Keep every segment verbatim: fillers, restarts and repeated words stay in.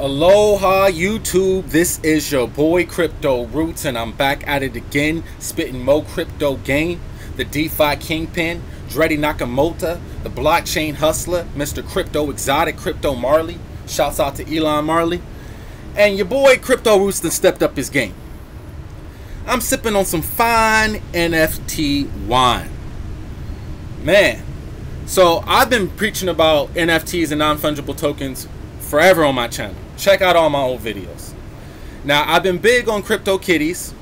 Aloha YouTube, this is your boy Crypto Roots, and I'm back at it again, spitting mo crypto game. The DeFi kingpin, Dreddy Nakamoto, the blockchain hustler, Mister Crypto Exotic, Crypto Marley. Shouts out to Elon Marley. And your boy Crypto Roots done stepped up his game. I'm sipping on some fine N F T wine, man. So I've been preaching about N F Ts and non-fungible tokens forever on my channel. Check out all my old videos. Now, I've been big on Crypto Kitties,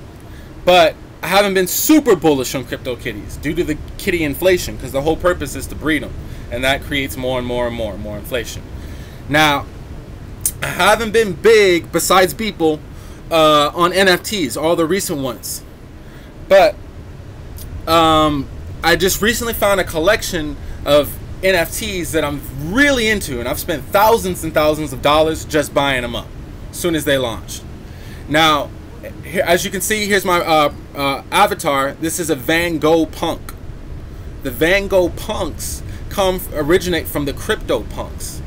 but I haven't been super bullish on Crypto Kitties due to the kitty inflation, because the whole purpose is to breed them, and that creates more and more and more and more inflation. Now, I haven't been big, besides people, uh, on N F Ts, all the recent ones, but um, I just recently found a collection of N F Ts that I'm really into, and I've spent thousands and thousands of dollars just buying them up as soon as they launched. Now, as you can see, here's my uh, uh, avatar. This is a Van Gogh Punk. The Van Gogh Punks come originate from the Crypto Punks,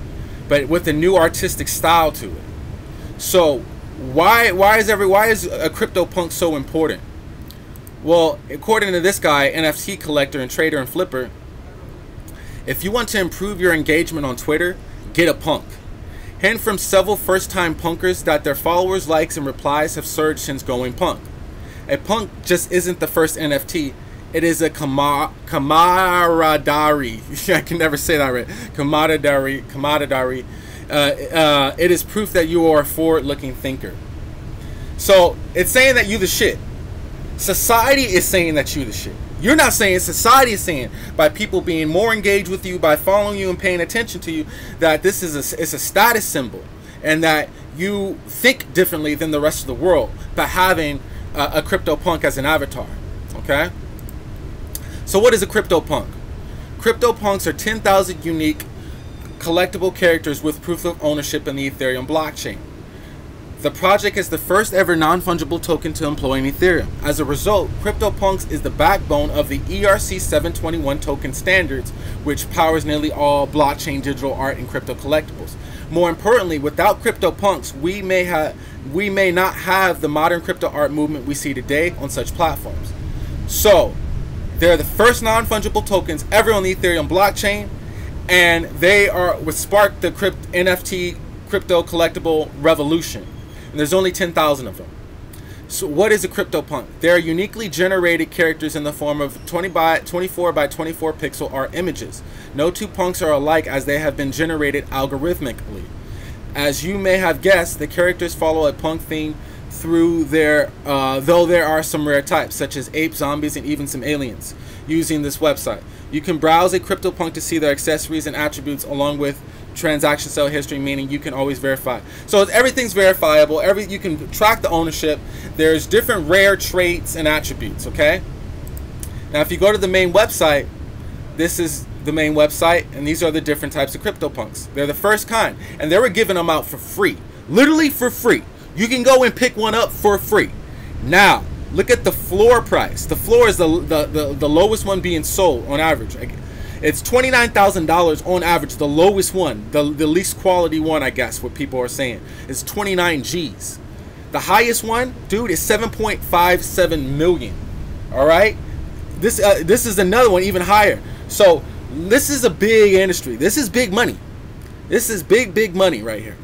but with a new artistic style to it. So why why is every why is a Crypto Punk so important? Well, according to this guy, N F T collector and trader and flipper, if you want to improve your engagement on Twitter, get a punk. Hint from several first-time punkers that their followers, likes, and replies have surged since going punk. A punk just isn't the first N F T. It is a camar camaraderie. I can never say that right. Camaraderie. Camaraderie. Uh, uh, it is proof that you are a forward-looking thinker. So it's saying that you the shit. Society is saying that you the shit. You're not saying, society is saying, by people being more engaged with you, by following you and paying attention to you, that this is a, it's a status symbol, and that you think differently than the rest of the world by having a, a crypto punk as an avatar. Okay? So what is a crypto punk? Crypto punks are ten thousand unique collectible characters with proof of ownership in the Ethereum blockchain. The project is the first ever non-fungible token to employ in Ethereum. As a result, CryptoPunks is the backbone of the E R C seven twenty-one token standards, which powers nearly all blockchain digital art and crypto collectibles. More importantly, without CryptoPunks, we may have we may not have the modern crypto art movement we see today on such platforms. So, they're the first non-fungible tokens ever on the Ethereum blockchain, and they are what sparked the crypt, N F T crypto collectible revolution. And there's only ten thousand of them. So what is a CryptoPunk? They're uniquely generated characters in the form of twenty by twenty-four by twenty-four pixel art images. No two punks are alike, as they have been generated algorithmically. As you may have guessed, the characters follow a punk theme through their, uh, though there are some rare types, such as apes, zombies, and even some aliens, using this website. You can browse a CryptoPunk to see their accessories and attributes, along with transaction sale history, meaning you can always verify. So everything's verifiable. Every you can track the ownership. There's different rare traits and attributes. Okay. Now, if you go to the main website, this is the main website, and these are the different types of CryptoPunks. They're the first kind, and they were giving them out for free, literally for free. You can go and pick one up for free. Now, look at the floor price. The floor is the the the, the lowest one being sold on average. It's twenty-nine thousand dollars on average, the lowest one, the, the least quality one, I guess, what people are saying, is twenty-nine G's. The highest one, dude, is seven point five seven million, all right? This, uh, this is another one even higher. So this is a big industry. This is big money. This is big, big money right here.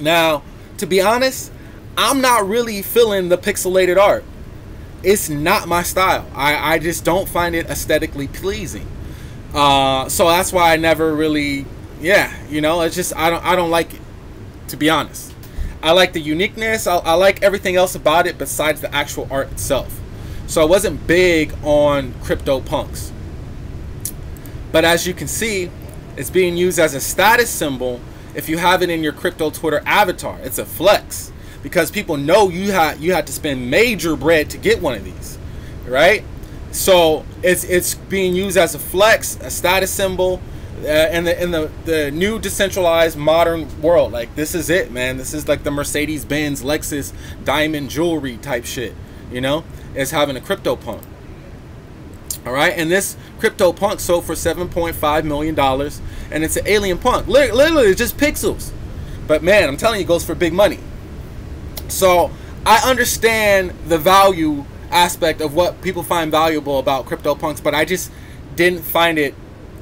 Now, to be honest, I'm not really feeling the pixelated art. It's not my style. I, I just don't find it aesthetically pleasing. Uh, so that's why I never really, yeah, you know, it's just, I don't, I don't like it, to be honest. I like the uniqueness. I, I like everything else about it besides the actual art itself. So I wasn't big on CryptoPunks, but as you can see, it's being used as a status symbol. If you have it in your crypto Twitter avatar, it's a flex, because people know you had, you had to spend major bread to get one of these, right? So it's it's being used as a flex, a status symbol, uh, and the in the the new decentralized modern world. Like, this is it, man. This is like the Mercedes-Benz, Lexus, diamond jewelry type shit. You know, is having a CryptoPunk. All right, and this CryptoPunk sold for seven point five million dollars, and it's an alien punk. Literally, it's just pixels. But man, I'm telling you, it goes for big money. So I understand the value aspect of what people find valuable about CryptoPunks, but I just didn't find it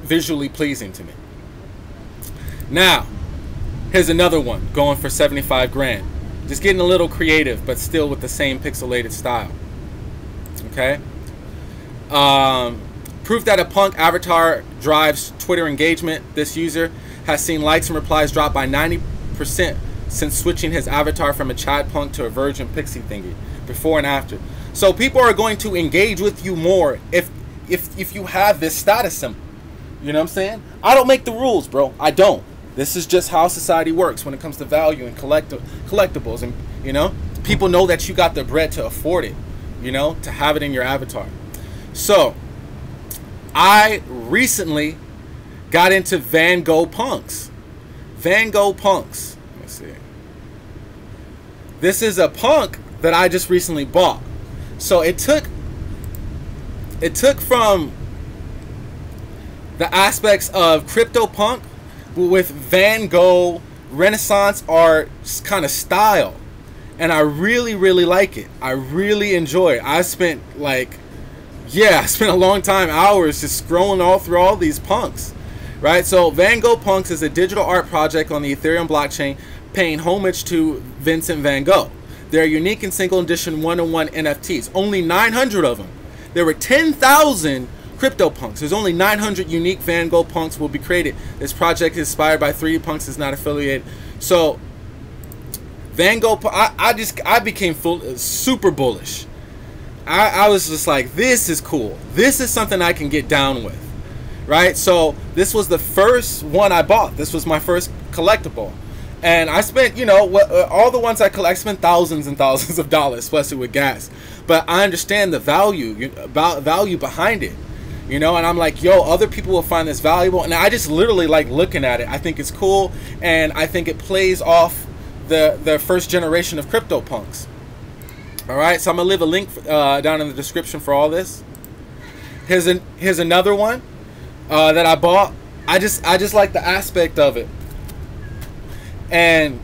visually pleasing to me. Now, here's another one going for seventy-five grand. Just getting a little creative, but still with the same pixelated style. Okay. Um, proof that a punk avatar drives Twitter engagement. This user has seen likes and replies drop by ninety percent since switching his avatar from a Chad Punk to a Virgin Pixie thingy, before and after. So people are going to engage with you more if if if you have this status symbol. You know what I'm saying? I don't make the rules, bro. I don't. This is just how society works when it comes to value and collecti collectibles. And, you know, people know that you got the bread to afford it, you know, to have it in your avatar. So I recently got into Van Gogh Punks. Van Gogh Punks. Let me see. This is a punk that I just recently bought. So it took, it took from the aspects of CryptoPunk with Van Gogh Renaissance art kind of style, and I really really like it. I really enjoy it. I spent like, yeah, I spent a long time, hours just scrolling all through all these punks, right? So Van Gogh Punks is a digital art project on the Ethereum blockchain paying homage to Vincent Van Gogh. They're unique and single edition one-on-one N F Ts, only nine hundred of them. There were ten thousand CryptoPunks. There's only nine hundred unique Van Gogh Punks will be created. This project is inspired by three D Punks, is not affiliated. So Van Gogh, I, I just, I became full, super bullish. I, I was just like, this is cool. This is something I can get down with, right? So this was the first one I bought. This was my first collectible. And I spent, you know, all the ones I collect, I spent thousands and thousands of dollars, especially with gas. But I understand the value, about value behind it. You know, and I'm like, yo, other people will find this valuable. And I just literally like looking at it. I think it's cool. And I think it plays off the, the first generation of CryptoPunks. All right. So I'm going to leave a link uh, down in the description for all this. Here's, an, here's another one uh, that I bought. I just, I just like the aspect of it. And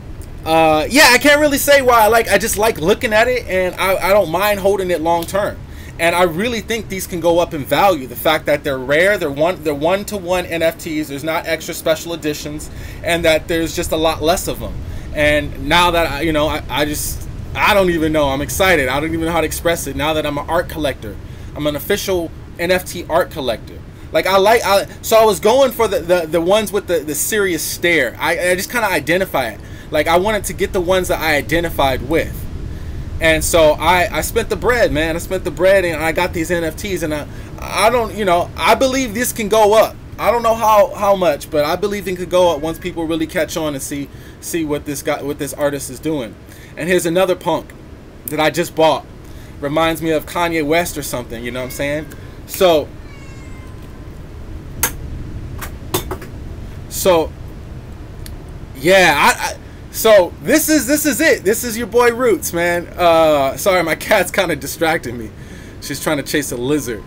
uh, yeah, I can't really say why I like, I just like looking at it, and I, I don't mind holding it long term. And I really think these can go up in value. The fact that they're rare, they're one, they're one-to-one N F Ts, there's not extra special editions, and that there's just a lot less of them. And now that, I, you know, I, I just, I don't even know. I'm excited. I don't even know how to express it. Now that I'm an art collector, I'm an official N F T art collector. Like I like, I, so I was going for the, the, the ones with the, the serious stare. I, I just kind of identify it. Like I wanted to get the ones that I identified with. And so I, I spent the bread, man. I spent the bread and I got these N F Ts, and I, I don't, you know, I believe this can go up. I don't know how, how much, but I believe it could go up once people really catch on and see see what this guy, what this artist is doing. And here's another punk that I just bought. Reminds me of Kanye West or something, you know what I'm saying? So, so yeah, I... I So this is this is it. This is your boy Roots, man. Uh, sorry, my cat's kind of distracting me. She's trying to chase a lizard.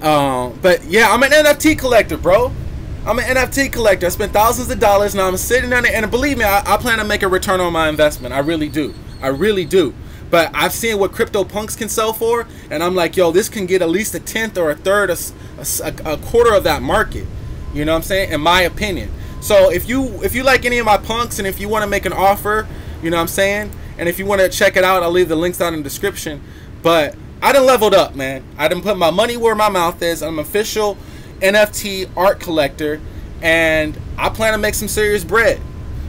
Um, but yeah, I'm an N F T collector, bro. I'm an N F T collector. I spent thousands of dollars, and I'm sitting on it. And believe me, I, I plan to make a return on my investment. I really do. I really do. But I've seen what CryptoPunks can sell for, and I'm like, yo, this can get at least a tenth or a third, a, a, a quarter of that market. You know what I'm saying? In my opinion. So if you if you like any of my punks, and if you want to make an offer, you know what I'm saying, and if you want to check it out, I'll leave the links down in the description. But I done leveled up, man. I done put my money where my mouth is. I'm an official N F T art collector, and I plan to make some serious bread.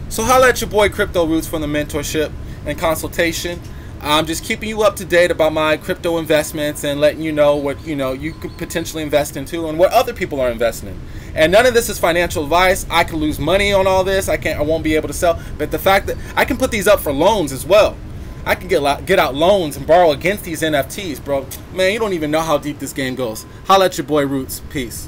So holla at your boy Crypto Roots from the mentorship and consultation. I'm just keeping you up to date about my crypto investments and letting you know what, you know, you could potentially invest into and what other people are investing in. And none of this is financial advice. I could lose money on all this. I can't, I won't be able to sell. But the fact that I can put these up for loans as well. I can get, get out loans and borrow against these N F Ts, bro. Man, you don't even know how deep this game goes. Holla at your boy Roots. Peace.